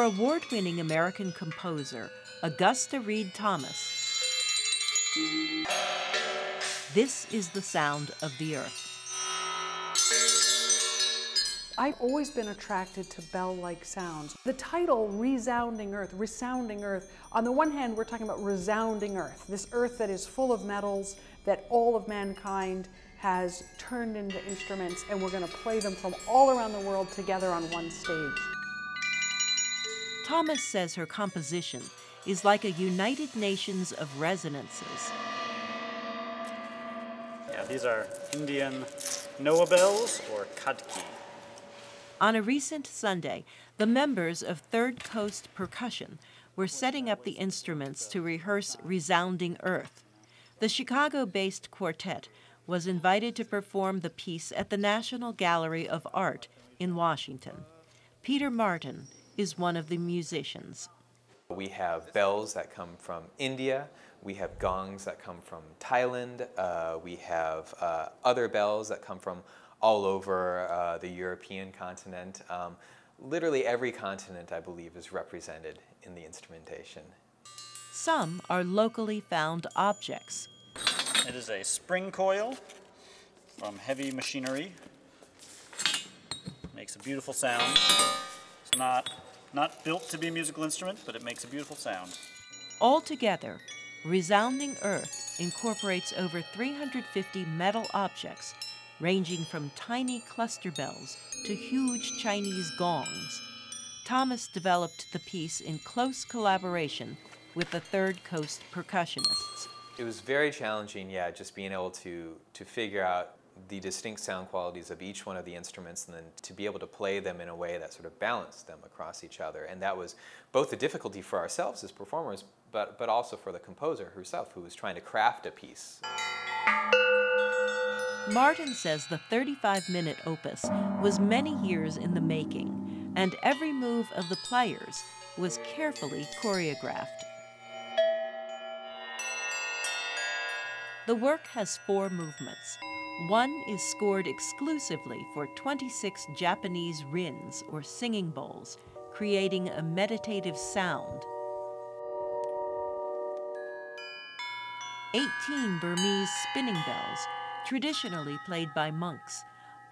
for award-winning American composer Augusta Read Thomas. This is the sound of the earth. I've always been attracted to bell-like sounds. The title, Resounding Earth, on the one hand, we're talking about resounding earth, this earth that is full of metals, that all of mankind has turned into instruments, and we're going to play them from all around the world together on one stage. Thomas says her composition is like a United Nations of resonances. Yeah, these are Indian Noah bells, or Kadki. On a recent Sunday, the members of Third Coast Percussion were setting up the instruments to rehearse Resounding Earth. The Chicago-based quartet was invited to perform the piece at the National Gallery of Art in Washington. Peter Martin is one of the musicians. We have bells that come from India, we have gongs that come from Thailand, we have other bells that come from all over the European continent. Literally every continent, I believe, is represented in the instrumentation. Some are locally found objects. It is a spring coil from heavy machinery. Makes a beautiful sound. It's not built to be a musical instrument, but it makes a beautiful sound. Altogether, Resounding Earth incorporates over 350 metal objects, ranging from tiny cluster bells to huge Chinese gongs. Thomas developed the piece in close collaboration with the Third Coast percussionists. It was very challenging, yeah, just being able to figure out the distinct sound qualities of each one of the instruments and then to be able to play them in a way that sort of balanced them across each other. And that was both a difficulty for ourselves as performers, but also for the composer herself, who was trying to craft a piece. Martin says the 35-minute opus was many years in the making, and every move of the players was carefully choreographed. The work has four movements. One is scored exclusively for 26 Japanese rins, or singing bowls, creating a meditative sound. 18 Burmese spinning bells, traditionally played by monks,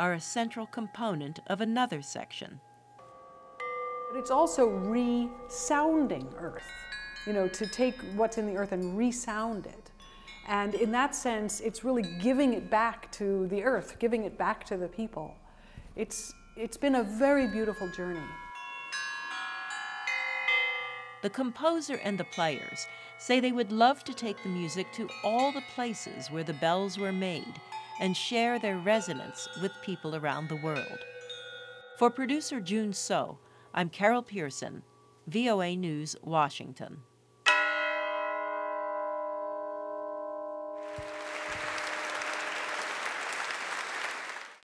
are a central component of another section. But it's also resounding earth, you know, to take what's in the earth and resound it. And in that sense, it's really giving it back to the earth, giving it back to the people. It's been a very beautiful journey. The composer and the players say they would love to take the music to all the places where the bells were made and share their resonance with people around the world. For producer June So, I'm Carol Pearson, VOA News, Washington.